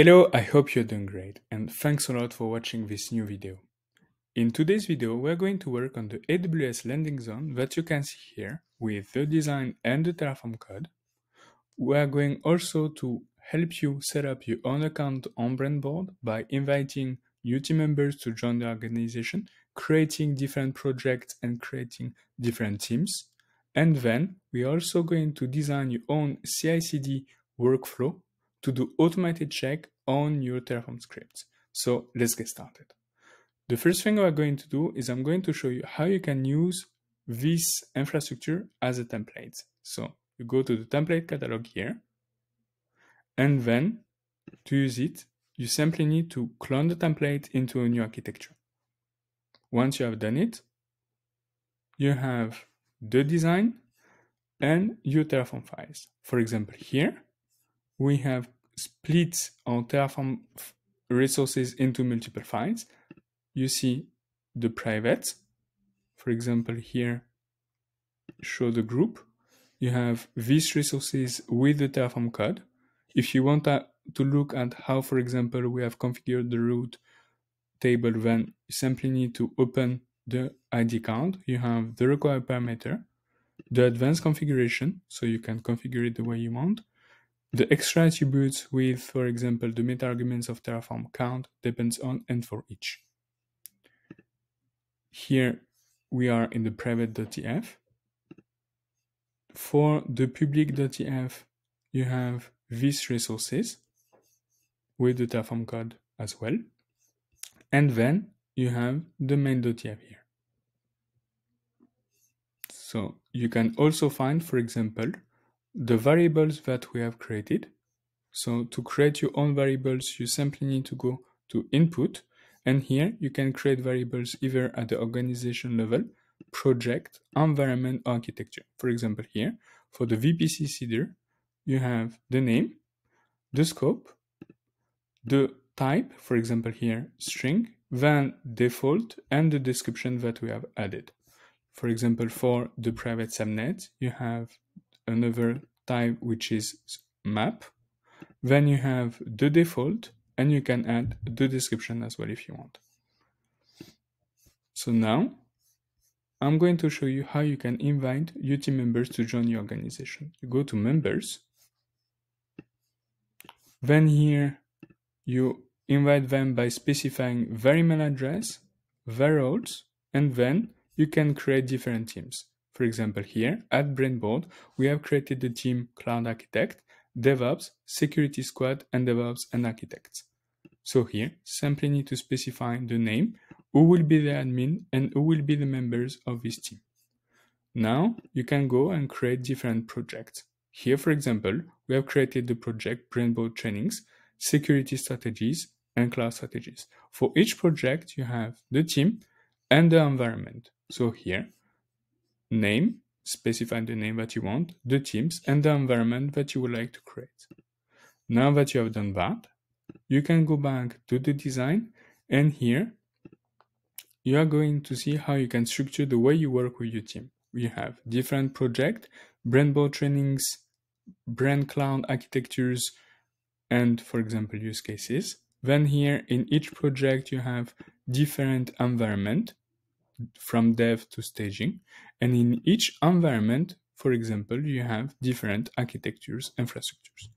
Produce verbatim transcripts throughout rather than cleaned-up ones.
Hello, I hope you're doing great, and thanks a lot for watching this new video. In today's video, we're going to work on the A W S landing zone that you can see here with the design and the Terraform code. We're going also to help you set up your own account on Brainboard by inviting new team members to join the organization, creating different projects and creating different teams. And then we're also going to design your own C I C D workflow to do automated check on your Terraform scripts. So let's get started. The first thing we're going to do is I'm going to show you how you can use this infrastructure as a template. So you go to the template catalog here, and then to use it, you simply need to clone the template into a new architecture. Once you have done it, you have the design and your Terraform files. For example, here, we have split our Terraform resources into multiple files. You see the private, for example, here, show the group. You have these resources with the Terraform code. If you want to look at how, for example, we have configured the root table, then you simply need to open the I D count. You have the required parameter, the advanced configuration, so you can configure it the way you want. The extra attributes with, for example, the meta arguments of Terraform count, depends on, and for each. Here we are in the private.tf. For the public.tf, you have these resources with the Terraform code as well. And then you have the main.tf here. So you can also find, for example, the variables that we have created. So to create your own variables, you simply need to go to input, and here you can create variables either at the organization level, project, environment, architecture. For example, here for the V P C C I D R, you have the name, the scope, the type, for example, here string, then default, and the description that we have added. For example, for the private subnet, you have another type which is map, then you have the default, and you can add the description as well if you want. So now I'm going to show you how you can invite your team members to join your organization. You go to members, then here you invite them by specifying their email address, their roles, and then you can create different teams. For example, here at Brainboard, we have created the team Cloud Architect, DevOps, Security Squad, and DevOps and Architects. So here, simply need to specify the name, who will be the admin, and who will be the members of this team. Now, you can go and create different projects. Here, for example, we have created the project Brainboard Trainings, Security Strategies, and Cloud Strategies. For each project, you have the team and the environment. So here, name, specify the name that you want, the teams, and the environment that you would like to create. Now that you have done that, you can go back to the design, and here you are going to see how you can structure the way you work with your team. We have different projects, Brainboard trainings, brand cloud architectures, and for example, use cases. Then here in each project, you have different environment, from dev to staging, and in each environment, for example, you have different architectures, infrastructures.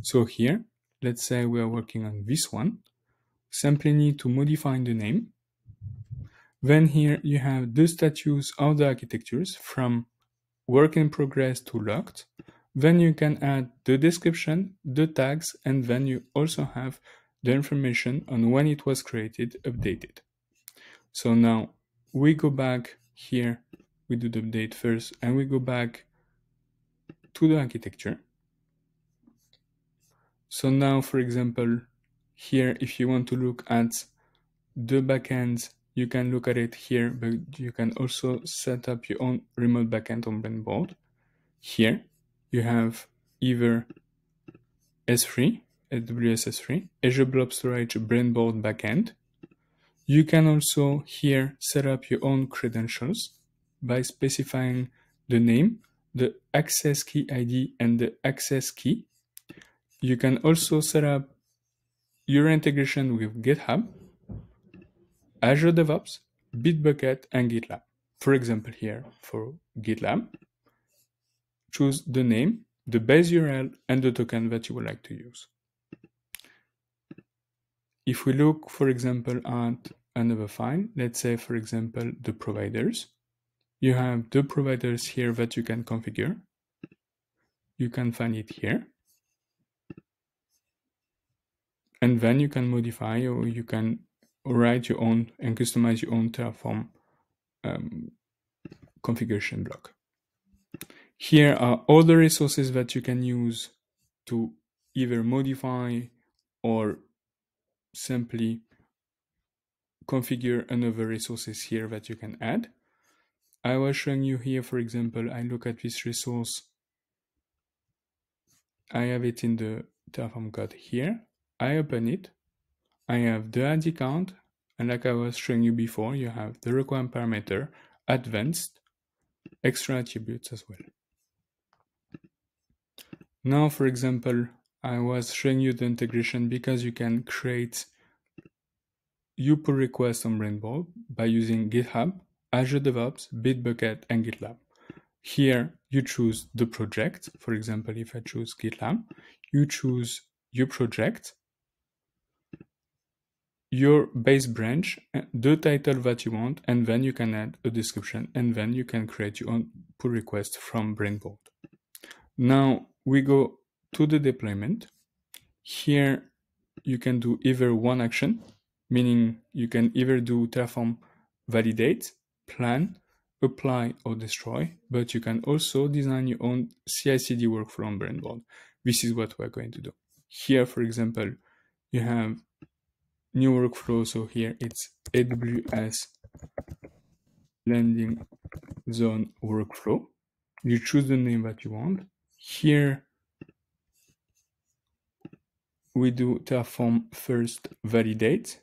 So here, let's say we are working on this one, simply need to modify the name. Then here you have the status of the architectures from work in progress to locked. Then you can add the description, the tags, and then you also have the information on when it was created, updated. So now we go back here, we do the update first, and we go back to the architecture. So now, for example, here, if you want to look at the backend, you can look at it here, but you can also set up your own remote backend on Brainboard. Here, you have either S three, A W S S three, Azure Blob Storage, Brainboard backend. You can also here set up your own credentials by specifying the name, the access key I D, and the access key. You can also set up Jira integration with GitHub, Azure DevOps, Bitbucket, and GitLab. For example, here for GitLab, choose the name, the base U R L, and the token that you would like to use. If we look, for example, at another file, let's say, for example, the providers, you have the providers here that you can configure. You can find it here. And then you can modify, or you can write your own and customize your own Terraform um, configuration block. Here are all the resources that you can use to either modify or simply configure another resources here that you can add. I was showing you here, for example, I look at this resource. I have it in the Terraform code here. I open it. I have the I D count. And like I was showing you before, you have the requirement parameter, advanced, extra attributes as well. Now, for example, I was showing you the integration because you can create your pull request on Brainboard by using GitHub, Azure DevOps, Bitbucket, and GitLab. Here, you choose the project. For example, if I choose GitLab, you choose your project, your base branch, the title that you want, and then you can add a description, and then you can create your own pull request from Brainboard. Now we go to the deployment. Here you can do either one action, meaning you can either do Terraform validate, plan, apply, or destroy, but you can also design your own C I C D workflow on Brainboard. This is what we're going to do. Here, for example, you have new workflow. So here it's A W S landing zone workflow. You choose the name that you want. Here we do Terraform first validate.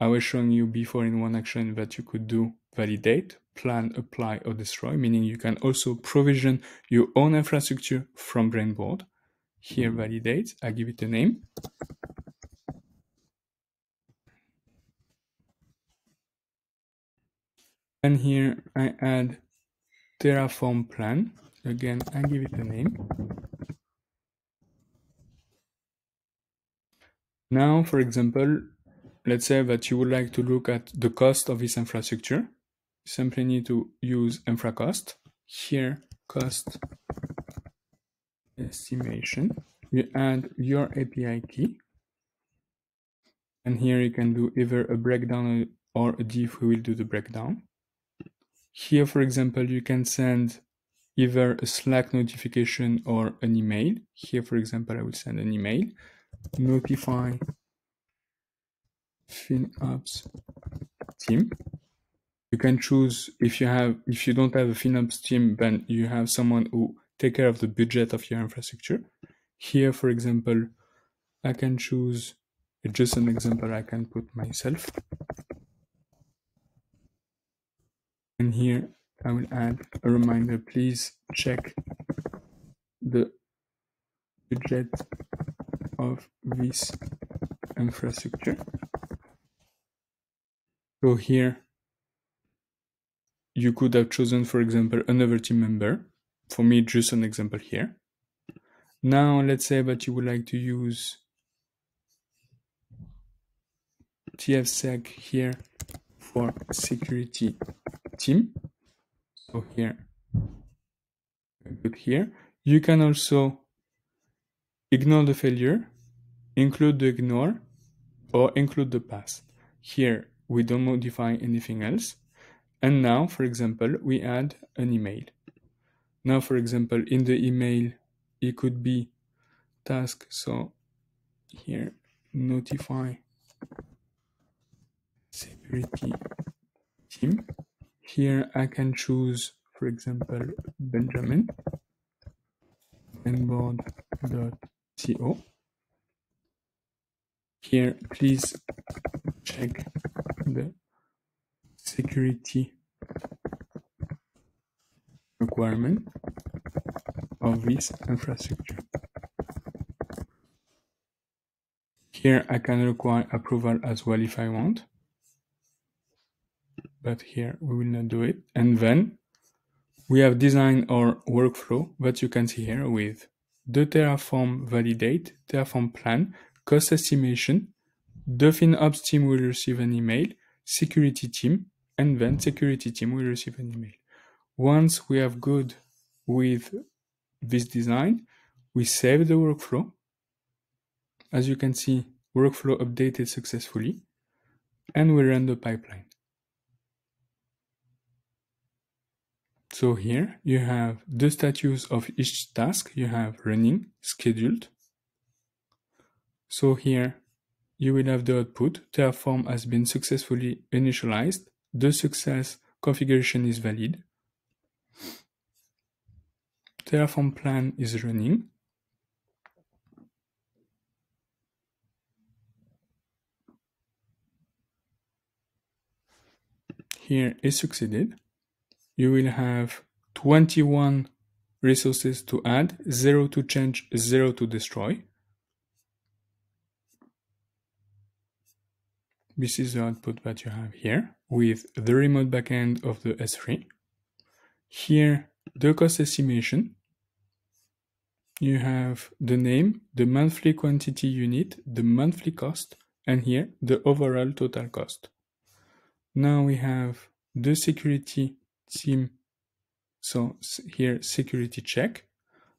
I was showing you before in one action that you could do validate, plan, apply, or destroy, meaning you can also provision your own infrastructure from Brainboard. Here, validate, I give it a name. And here I add Terraform plan. Again, I give it a name. Now, for example, let's say that you would like to look at the cost of this infrastructure. You simply need to use InfraCost. Here, cost estimation. You add your A P I key. And here you can do either a breakdown or a diff. We will do the breakdown. Here, for example, you can send either a Slack notification or an email. Here, for example, I will send an email. Notify FinOps team. You can choose if you have, if you don't have a FinOps team, then you have someone who take care of the budget of your infrastructure. Here, for example, I can choose just an example. I can put myself. And here I will add a reminder, please check the budget of this infrastructure. So here you could have chosen, for example, another team member. For me, just an example here. Now let's say that you would like to use T F S E C here for security team. So here, put here. You can also ignore the failure, include the ignore, or include the pass. Here we don't modify anything else. And now, for example, we add an email. Now, for example, in the email, it could be task. So here, notify security team. Here I can choose, for example, Benjamin brainboard dot co. Here, please check the security requirement of this infrastructure. Here I can require approval as well if I want, but here we will not do it. And then we have designed our workflow that you can see here with the Terraform validate, Terraform plan, cost estimation. The FinOps team will receive an email, security team, and then security team will receive an email. Once we have good with this design, we save the workflow. As you can see, workflow updated successfully, and we run the pipeline. So here you have the status of each task. You have running, scheduled. So here you will have the output. Terraform has been successfully initialized. The success configuration is valid. Terraform plan is running. Here is succeeded. You will have twenty-one resources to add, zero to change, zero to destroy. This is the output that you have here with the remote backend of the S three. Here, the cost estimation. You have the name, the monthly quantity unit, the monthly cost, and here the overall total cost. Now we have the security team, so here security check.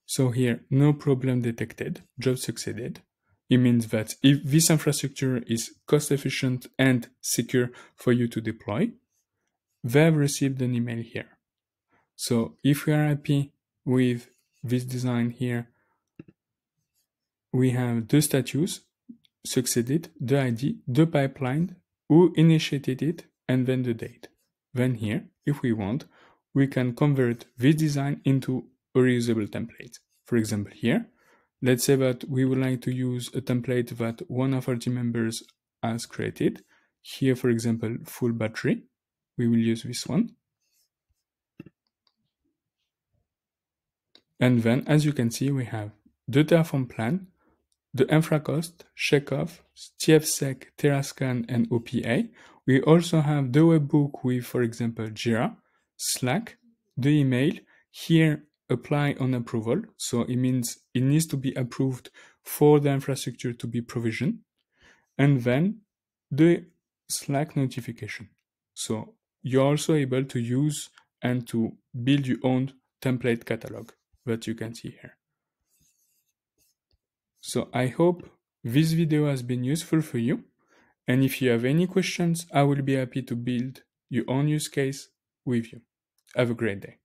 So here no problem detected, job succeeded. It means that if this infrastructure is cost efficient and secure for you to deploy, they have received an email here. So if we are happy with this design here, we have the status, succeeded, the I D, the pipeline, who initiated it, and then the date. Then here, if we want, we can convert this design into a reusable template. For example, here, let's say that we would like to use a template that one of our team members has created. Here, for example, full battery. We will use this one. And then, as you can see, we have the Terraform plan, the InfraCost, Checkov, T F S E C, TerraScan, and O P A. We also have the webbook with, for example, Jira, Slack, the email, here apply on approval. So it means it needs to be approved for the infrastructure to be provisioned. And then the Slack notification. So you're also able to use and to build your own template catalog that you can see here. So I hope this video has been useful for you. And if you have any questions, I will be happy to build your own use case with you. Have a great day.